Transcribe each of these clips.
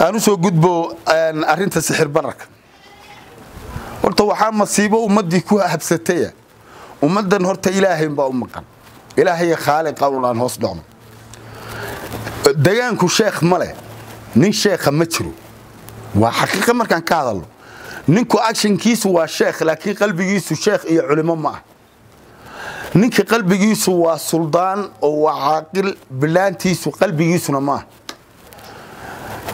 أنا سو جد بو أنا أرنت السحر برك قلت وحام مصيبة ومدي كوها حبستية ومدى نهرت إلهي بأمك إلهي خالق أولا نهوص دعم ديانكو شيخ ملي نين شيخ مترو وحقيقة ما كان كاظل نينكو أكشن كيس هو الشيخ لكن قلبي يسو شيخ إيه علماء معه نينكو قلبي يسو هو سلطان وعاقل بلانتي يسو قلبي يسونا معه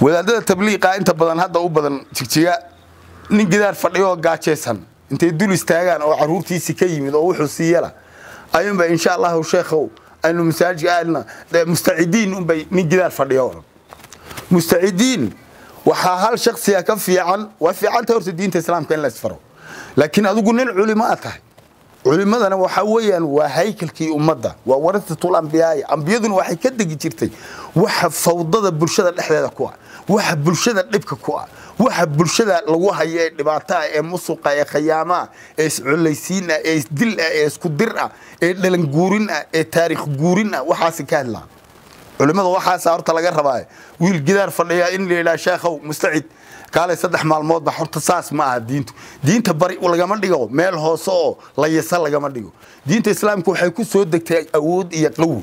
وإذا ده تبليغ أنت بدن هذا أو بدن تكتيا نجدار فردي وقاعشسن أنت يدل استعان أو عروتي سكيم إذا أروح السيارة أيام بإن شاء الله وشيخه أنه مساج قالنا مستعدين من جدار فرديور مستعدين وحال شخص يكفي عن وفي عن تورث الدين الإسلام كان لا يسفره لكن هذا قلنا العلماء علماءنا وحويا وهيكل كي أمدا وورث طول أنبياء أنبياء وحي كدق جيرتي وحب فوضى بالشدة الإحلال كوا وحب بالشدة الإبك كوا وحب بالشدة لوها يبعتها مسوقة يا خيامة إيش عليسينا إيش دل إيش كدرة إيش لنجورنا إيش تاريخ جورنا وحاس كهلا علماء وحاس أرت لجرها باي والجدار فليا إني لا شاخو مستعد قال يصدح مع الموضة حرت ساس مع دينته دينته بريء ولا جمال ديجو مالها صو لا يصل جمال ديجو دينته الإسلام كو حيكون سودك أود يقلو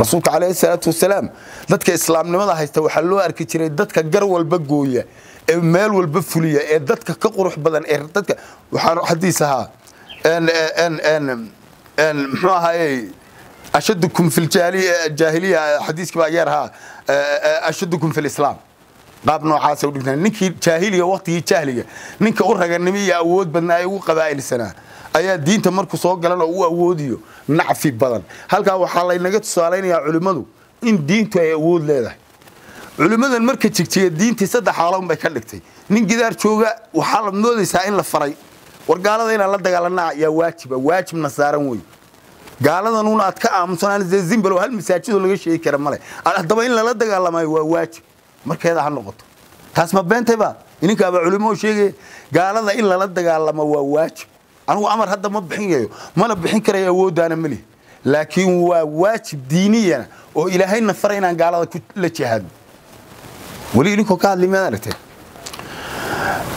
رسولك عليه الصلاة والسلام ذاتك إسلام لماذا هيستوي حلوه أركيتيري ذاتك جرو البجوية المال والبفولية ذاتك كقروح بدن ذاتك وحديثها أن أن أن أن ما هاي أشدكم في الجاهلية حديث كباجرها أشدكم في الإسلام قابنو عاسو دكنا نكي جاهلية وقتي جاهلية نك أورها النبي أود بدنا يو قبائل السنة ayaa diinta markuu soo galana uu awoodiyo nacfi badan halka waxa la inaga tusaaleynaya culimadu in diintu ay awood leedahay culimadan markay jigtay diintii saddex xaalad bay ka dhigtay nin gidaar jooga waxa la noodaysaa in la faray war gaalada in la dagaalana ayaa waajibna saaran way gaaladan uu aad ka aamusnaan Zimbabwe hal masaajido laga sheegi kara male adaba in la dagaalamay waa waajib markeeda ha noqoto taas ma beentayba ininka aba culimadu sheegay gaalada in la dagaalamo waa waajib أنا أمر هذا ما بحين ما أنا بحين كريه وود أنا ملي لكن واجب دينيا وإلى هاي النفرين أنا قال هذا كل شيء هذا ولي نكو قال لي ما نرته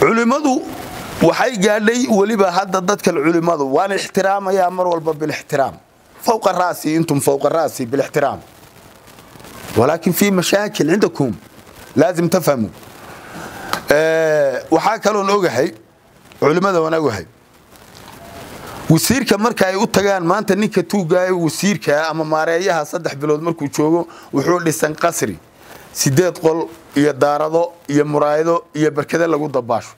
علماء وحي قال لي ولي بهذا ضدك العلماء وأنا احترام يا أمر والباب بالاحترام فوق الرأس أنتم فوق الرأس بالاحترام ولكن في مشاكل عندكم لازم تفهموا وحاكلون أوجهي علماء وأنا أوجهي wasiirka marka ay u tagaan maanta ninka tuugay wasiirka ama maareeyaha saddex bilood markuu joogo wuxuu dhisan qasri sideed qol iyo daarado iyo muraayado iyo barkada lagu dabaasho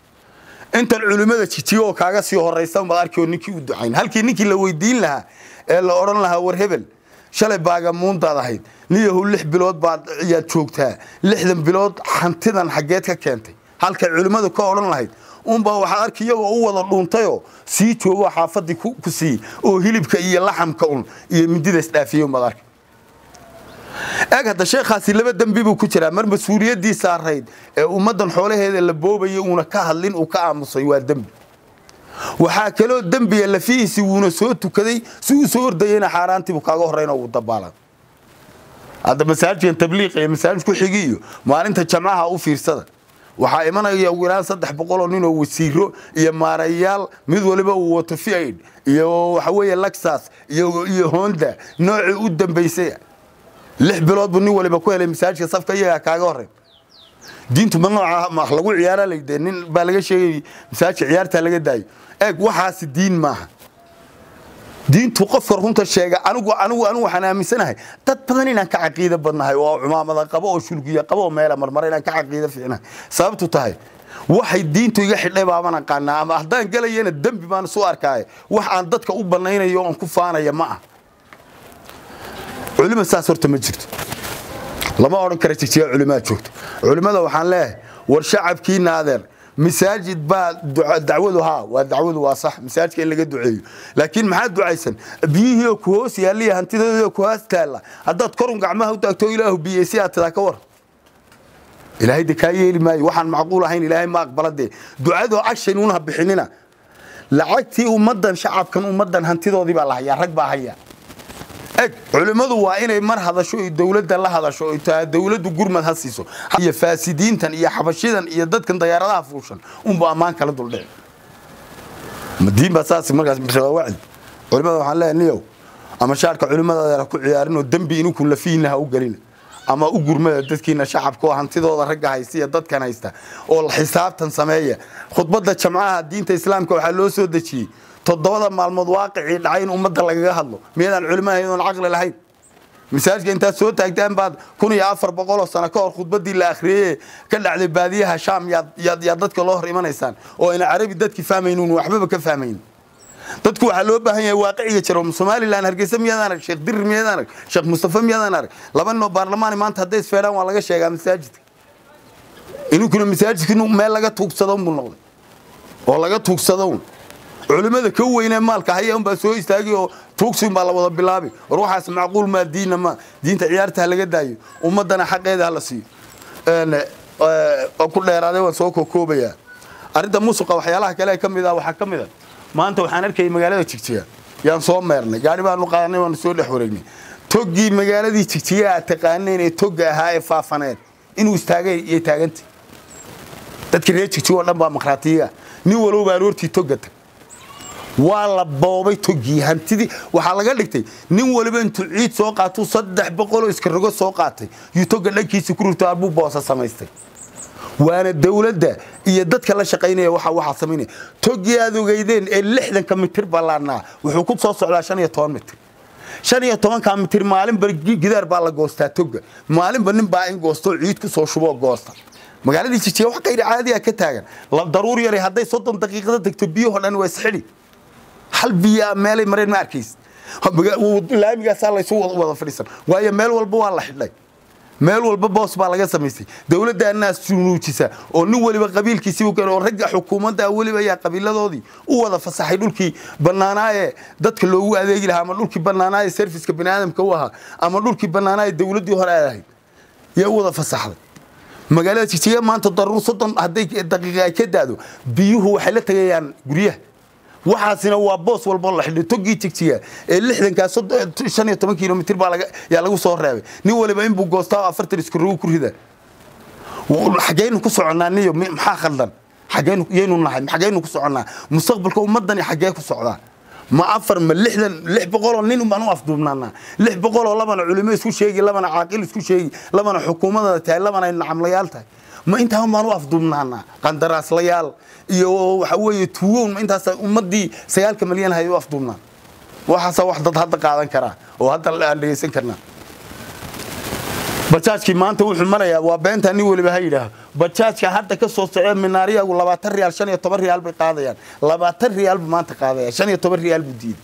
inta culimada jitiyo kaaga sii horeysan baad arkay ninkii u ducayn halkii ninkii la weydiin lahaa ee la oran lahaa war hebel shalay baaga muuntaad ahayd niyahu lix bilood baad ciyaad joogtaa lixdan bilood hantidan xageed ka keentay halka culimadu ka oran lahayd umba waxa arkiyaba oo wada dhuntayo si jooga xaafadii ku sii oo hilibka iyo laxamka un iyo midida isdhaafiyo madarka agada sheekhaasi laba dambi buu ku jira mar masuuliyadii saareed ee ummadan xoolaheeda la boobay una ka hadlin oo ka aamusay waa dambi waxa kale oo dambi la fiisi wuuna soo tukaday si uu soo ordayna xaaraantii buu kaaga horeyna uu dabaalan hada masaajid tabliiq ee masaajid ku xigiyo maalinta jamaaha u fiirsada waxa imanaya wiilaan 300 nin oo wasiiro iyo maarayaal mid waliba uu wato fiid iyo waxa weeye Lexus iyo Honda nooci u dambeysay lix bilood buu nin waliba ku helay misaajka safka iyaga kaaga horey diintu ma nooca ma lagu ciyaara leeydeen baa laga sheegay misaajka ciyaarta laga daay eeg waxaasi diin maaha diintu qof runta sheega anigu waxaan aaminsanahay dad badan inaan ka caqiido badnahay oo cumaamada qabo oo shulgiya qabo meel marmar inaan ka caqiido fiicna sababtu tahay waxay diintu iga xidhay baabana qaana ama hadaan galayna dambi baan soo arkaay wax aan dadka u banaynayo oo aan ku faanaya ma ah culimada saas horta ma jirto lama oran karo jijiyo culimada joogto culimada waxaan leeyahay والشعب كي ناذر مساجد با دعوذها ودعوذ واصح مساجد كي لقى دعيه لكن ما حد دعيسن بيه وكوس يلي هنتي كوس تالا هذا تكرم قعمها وتأكتو إله بيسيا تذكر إلهي دكاية اللي ما يوحن معقولة هين إلهي ما أقبلت دي دعاءه عشان ونها بحننا لعقتي ومدن شعب كان ومدن هنتي ذي بالله يا ركبها هي علماء وإنه مرحلة شو الدولة دلها هذا شو الدولة دجور من هالسيسو هي فاسدين تن هي حبشيدن هي ضد كن ضيارة فوشن وبأمان كله دولة مدين بساس مركز مشروعي علماء حلا اليوم أما شارك علماء يركوا يارنوا الدم بينو كل فينا وقليل أما أجور ما تذكرنا شعب كوه عن تدور رجع هيسية ضد كان هيسته والحساب تن سماية خطبة شمعها الدين الإسلام كوحلو سود شيء تضاد مع المواقع العين ومدى لقاهله من العلماء هنا العقل العين مساج انت سويت اجدام بعد كونوا يعفر بقوله سنه كور خطبه دي الاخريه كل على باديها شام يا ددك لو هريمانيسان او ان عربي ددك فاهمينون وحبه ka fahmeen dadku waxa loo baahan yahay waaqici jiro Soomaaliland Hargeysa miyadaan Sheekh Dir miyadaan Sheekh Mustafa miyadaan laba noo baarlamaan maanta haday isfeeraan waa laga sheegaa masaajidka inuu kuna masaajidka inuu meel laga tuugsado buu noqday oo laga tuugsado علماء كوي نمالك هي أم بسوي استاجي توكسين بالله بالله روح اسمع قول ما دين ما دين تعيارتها لجداي ومدنا حق هذا على سي أنا أقول له رادي وسوكو كوبيا أريد موسيقى وحيالها كلا كم إذا وحكم إذا ما أنت وحنرك مجالات تكتيا ينصوم مرني يعني بقى نقارن ونسول حورجني توجي مجالات تكتيا تقارنني توجي هاي فافنات إنه استاجي يتاجنت تذكرت تكتيا ولا بمقراطية نيولو بارورتي توجت والله بابي توجي هنتدي وحلاقة لقتي نقول بين تعيد سوقاته صدق بقوله يسكروا سوقاته يتوجه لك يسكروا تابو باص السماستي وأنا الدولة ده يدت كلا شقيني وحوح صميني توجي هذو جيدين اللي إحنا كم تربى لنا وحكومة صوص على شان يطعم متر شان يطعم كم تر معلم برجي جدار بالجوسته توجه معلم بنم باين جوسته عيد كسر شباب جوسته مقالة دي تشتي وحكي غير عادية كتاعن لا ضروري يا هذا صدم دقيقة تكتبيه ولا نوسحلي حلبيا مالي مرين ماركيز لا يمكن صار لي سوى وضع فريسر وهي مال والبو الله حلي مال والبو باص بالله سميسي دولة ده الناس سنوتشة ونول بقبيل كيسي وكانوا رجع حكومة ده أول بيا قبيلة ذودي ووضع فصحيلوا لك بناناية دتك اللي هو هذا يجيلها عملوا لك بناناية سيرفيس كبني آدم كوها عملوا لك بناناية دولة دي هراي يا وضع فصحيل مقالات كتير ما أنت ضروري صدم هديك الدقيقة كده ده بيوه حلتها يعني قريه waxaasina waa boos walba la xidhay togi tigtiya ee 65 kilomitir baa laga yaa lagu soo reebay nin waliba in buu goostaa 40 iskuru ku rida oo xageenu ku soconaanayo maxaa khaldan xageenu yeenu nahay xageenu ku soconaa mustaqbalka ummadani xagee ku socdaa ma afar ma 600 oo nin baan u afduubnaana 600 oo labana culimada isku sheegi labana caaqil isku sheegi labana xukuumadda tahay labana in amlayaal tahay ما أنت هم ما نوقف ضمننا قندراس ليال يو حوي تون ما أنت أمدي سيال كمليان هاي وقف ضمننا وحصل واحد ضد هذا قاعد كراه وهذا اللي يسكرنا بتشاش كي ما أنت وح المريا وبنت هني واللي بهيدا بتشاش كهذا كسوس من ناريا ولا باتري عشان يعتبر ريال بالقاضيان لا باتري ريال ما تقاضي عشان يعتبر ريال بديد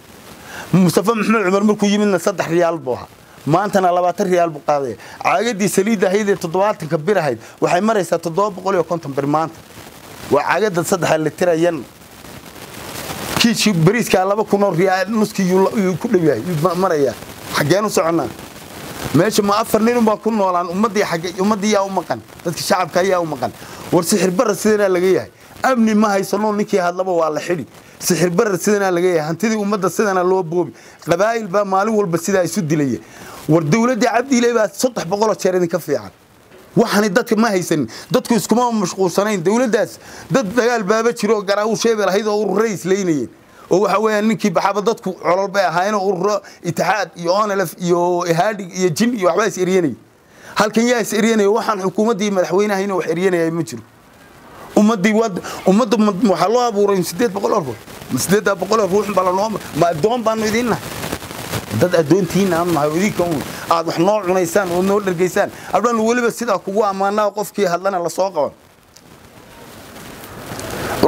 مصطفى محمد عمر مركوي من صدح ريال بوها ما أنت أنا لبعت ريال بقاضي عقدي سليدة هيدا تضوات كبيرة هيد وحمرة ستضوات بقولي وكنت برمانت وعقد الصدح اللي ترى ين كيش بريس كله بكونوا ريال نص كيلو يكون ليه مرة يا حجانو سعنا ماشي ما أفرنينه بكونوا ولا أمضي حاجة أمضي يا أمكان تذكر شعب كيا أمكان والسحر برا سيرنا اللي جيه أمني ما هيصلون نكى هذا لبوا على حلي سحر برا سيدنا اللي جيه هنتدي ومدة سيدنا اللي هو بوبي قبائل بقى مالو والبسيدة يسد ليه والدولة دي عبدي ليه بقى سطح بقولة شارين كفي عن وحني دتك ما هيسن دتك يسكمان مشغول سنين دولة داس دت قال بابا شروق قرأوا شيء بلا هيدا والرئيس ليني هو حوالي نكى بحب دتك على الباء هاينا والر اتحاد يوان لف يو هادي يجيل يو عباس إيراني هل كان ياس إيراني وحن حكومة دي ملحوينا هنا وحيراني يا مجرم ومدي ود ومد محلوها بورين سديت بقول أربعة مسديت بقول أروح بالنوم ما دون بانو يدينا ده دون تينا ما يوديكم عاد حنور نيسان ونور الجيسان أبدا نقول بس ده كوع ما نوقف كي هذلنا على السوق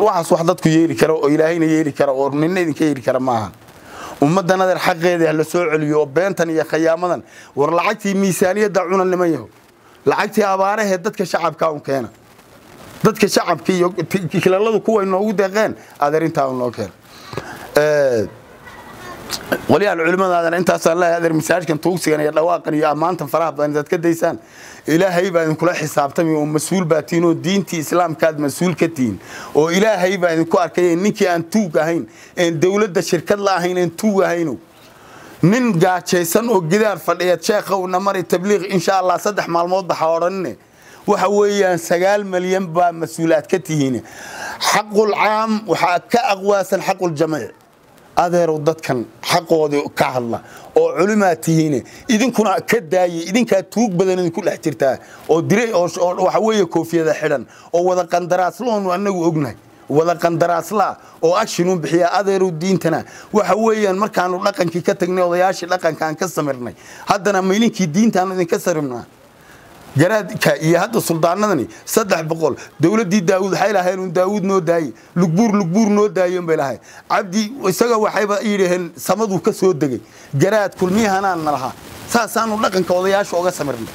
روح أصوحدتك يجري كرا إلهين يجري كرا ورنين يجري كرا معها ومدنا ذا الحق هذا السوق اليوبين تاني خيامنا ورلعتي ميسانية دعونا اللي ما يهو لعتي أباره هدت كشعب كون كنا dadka shacabka iyo kilaladu kuwa inoo deeqeen adeerinta aan loo keen waliya culimadaadana intaas Allah adeer misaajkan toogsigan iyo dhawaaqan iyo amaantan faraha badan dad ka deysaan ilaahay baan kula xisaabtamay oo mas'uul baatiin oo diinta islaamka aad mas'uul ka tiin oo ilaahay baan ku arkay ninkii aan tuug ahayn in dawladda shirkad la ahayn in tuug ahayno nin gaajeysan oo gidaar fadhiya sheekha oo namari tabliig insha Allah saddex maalmood baxa oranne وحويان سجال مليون بمسؤولات كتيرين حق العام وحق أقواس حق الجميع هذا ردت كان حق وضع كهلا أو علماتيين إذن كنا كداي إذن كتوق بدنا نقول احترتها أو دري أو وحوي كوفي هذا حلا أو وذا كان دراسة لون وأنه وجنه وذا كان دراسة لا أو أشنو بحياة هذا ردين تنا وحويان ما كانوا لكن كي كتجني وضياش لكن كان كسرني هذا نميلين كدين تنا نكسرنا جراد كيهاد السلطان ندني صدق بقول دولة دي داود حيلها هين داود نوداي لجبور نوداي يوم بلاهاي عبدي وسجى وحيبة إيرهن سمد وكسر دقي جراد كل مية هنا نلها سان ولا كان كوضياش وقع سمرني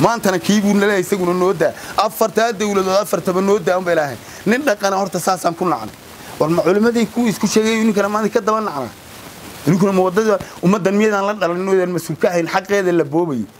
ما أنتنا كيبون لا يسجون نودا أفرت هاد ولا أفرت بنودا يوم بلاهاي نلا كان هرت سان كنا عنا والمعلومات دي كل شيء يقولون كلام هذا كده ولا عنا يقولون موضوع ومدن مية عنا لأنه المسؤول كاهن حق هذا اللي بوبي